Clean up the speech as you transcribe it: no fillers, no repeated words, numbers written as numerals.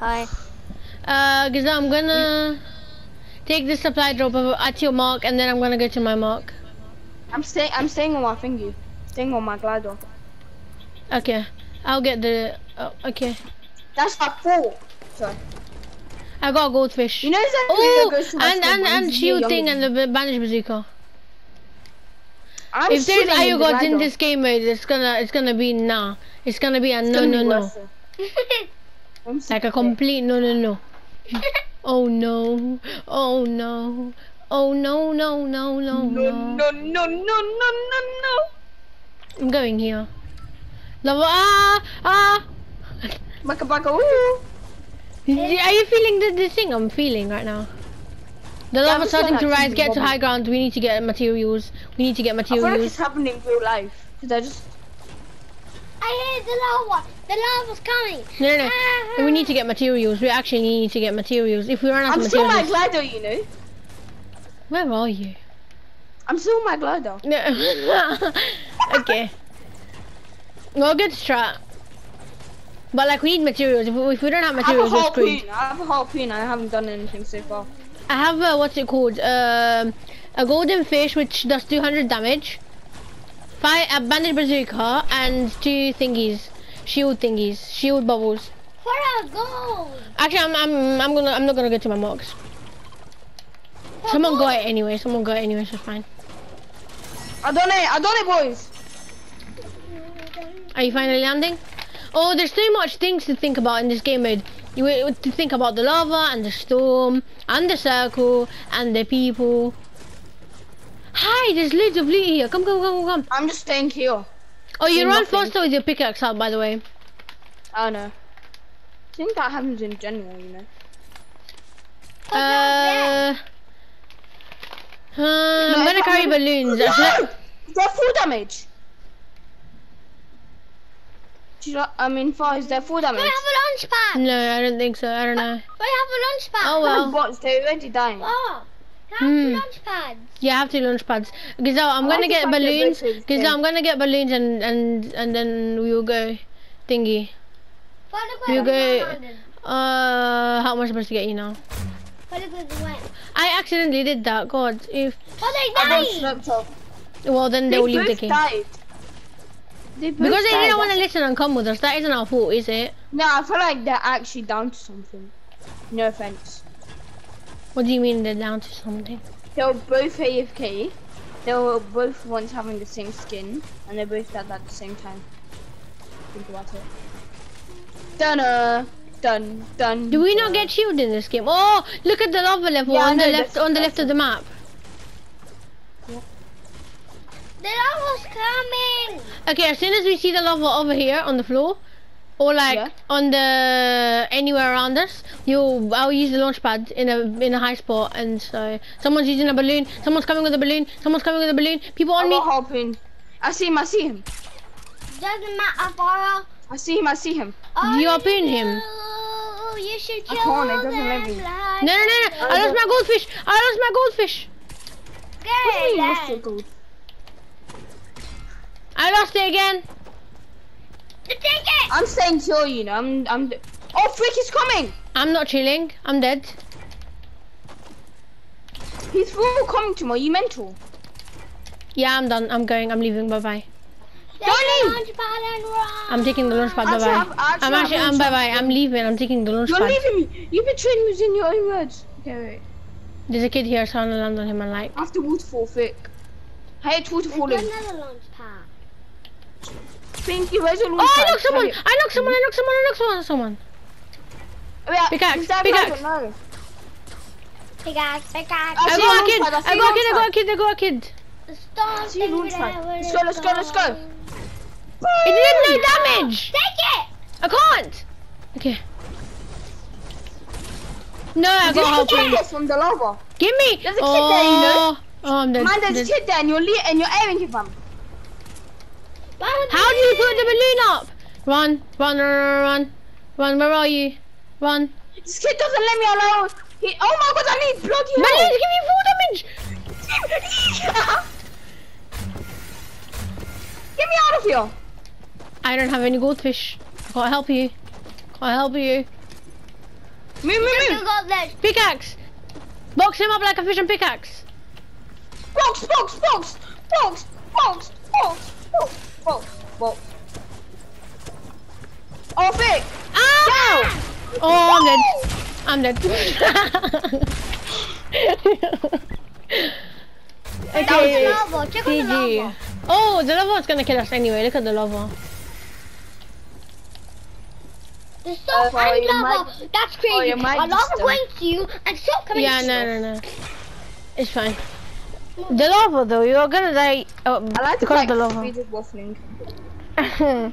Hi. Giza, I'm gonna take this supply drop at your mark, and then I'm gonna go to my mark. I'm staying on my thingy. Staying on my glider. Okay. I'll get the. Oh, okay. That's a four. Sorry. I got a goldfish. You know that. Oh, and shield thing and the bandage bazooka. If there's Ayogods in this game mode, it's gonna be nah. It's gonna be a no. Like a complete no. Oh no. Oh no. Oh no. No. I'm going here. Lava. Ah. Baka. Ooh. Are you feeling the thing I'm feeling right now? The lava's starting to rise. Get to high ground. We need to get materials. I feel like it's happening in real life. Cause I hear the lava. The lava's coming. No. We need to get materials. We actually need to get materials. If we run out of materials. I'm still my glider, you know. Where are you? I'm still my glider. No. Okay. Well, good strat. But like, we need materials. If we don't have materials, we're screwed. I have a harpoon. I haven't done anything so far. I have a, what's it called, a golden fish which does 200 damage, a bandage bazooka, and two thingies, shield bubbles. Hurrah, go! Actually, I'm not gonna go to my marks. Oh, someone got it anyway, so it's fine. I done it, boys! Are you finally landing? Oh, there's so much things to think about in this game mode. You have to think about the lava and the storm and the circle and the people. Hi, there's loads of loot here. Come. I'm just staying here. Oh, you run faster with your pickaxe out, by the way. Oh no. I think that happens in general, you know. I'm gonna carry balloons. No! They're full damage. Is there food damage? We have a launch pad! No, I don't think so, I don't know. We have a launch pad! Oh well. Bots, they're already dying. Oh, I have two launch pads. Yeah, I have two launch pads. Giza, I'm gonna get balloons. Giza, I'm gonna get balloons and then we'll go thingy. We'll go... how am I supposed to get you now? I accidentally did that, god. They died! Well, then they'll leave the game. Because they didn't want to listen and come with us. That isn't our fault, is it? No, I feel like they're actually down to something. No offense. What do you mean they're down to something? They were both AFK. They were both once having the same skin, and they both died at the same time. Think about it. Dun. Do we not get shielded in this game? Oh, look at the lava level on the left of the map. The lava's coming! Okay, as soon as we see the lava over here on the floor, or like on the anywhere around us, I'll use the launch pad in a high spot, and so someone's using a balloon, someone's coming with a balloon, people on me. Hopping. I see him. Doesn't matter, Farah. I see him. Oh, you harpoon him. You should kill him. No. I lost my goldfish. What do you mean, lost your gold? I lost it again. Take it. I'm staying here, you know. Oh, Frick is coming. I'm not chilling. I'm dead. He's full coming to me. Are you mental? Yeah, I'm done. I'm going. I'm leaving. Bye bye. Don't leave. I'm taking the launch pad. Bye bye. I'm leaving. I'm taking the launch pad. You're leaving me. You betrayed me using your own words. Okay, wait. There's a kid here, so I'm gonna land on him and like. After waterfall, Frick. Hey, it's waterfall. There's another launch pad. Pinky, where's your launch pad? I knocked someone. Yeah, Pickaxe. I got a kid. Stop. See launch pad. Let's go. It did no damage. Take it. I can't. Okay. No, I got harpoon from the lava. Give me. There's a kid there, you know. Oh, I'm dead. Man, there's a kid there, and you're airing him, fam. How do you put the balloon up? Run, where are you? Run. This kid doesn't let me alone. Oh my god, I need bloody help. Balloons give me full damage. Get me out of here. I don't have any goldfish. Can't help you. Move, move, move! Pickaxe! Box him up like a fish and pickaxe! Box, box, box! Box, box, box, box, box, box. Oh, big! Ow! Yeah! Oh, I'm dead. I'm dead. Okay. That was the lava. Check on the lava. Oh, the lava is gonna kill us anyway. Look at the lava. The salt and lava. That's crazy. A lava going to you and salt coming to you. Yeah, no. It's fine. The lava though, you're gonna die because of the lava.